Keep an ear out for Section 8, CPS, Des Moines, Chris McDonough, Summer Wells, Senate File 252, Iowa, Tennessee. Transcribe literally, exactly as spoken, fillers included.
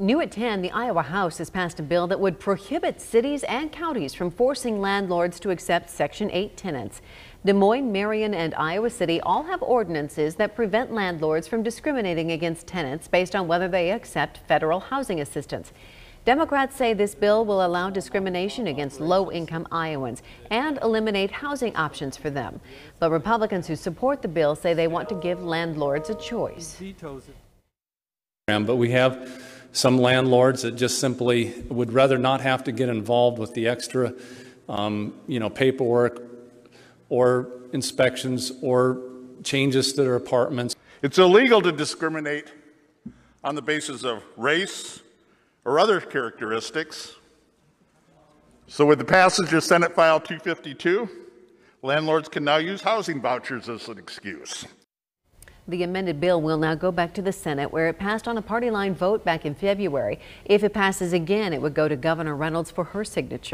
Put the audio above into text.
New at ten, the Iowa House has passed a bill that would prohibit cities and counties from forcing landlords to accept Section eight tenants. Des Moines, Marion, and Iowa City all have ordinances that prevent landlords from discriminating against tenants based on whether they accept federal housing assistance. Democrats say this bill will allow discrimination against low-income Iowans and eliminate housing options for them. But Republicans who support the bill say they want to give landlords a choice. But we have some landlords that just simply would rather not have to get involved with the extra, um, you know, paperwork or inspections or changes to their apartments. It's illegal to discriminate on the basis of race or other characteristics. So with the passage of Senate File two fifty-two, landlords can now use housing vouchers as an excuse. The amended bill will now go back to the Senate, where it passed on a party line vote back in February. If it passes again, it would go to Governor Reynolds for her signature.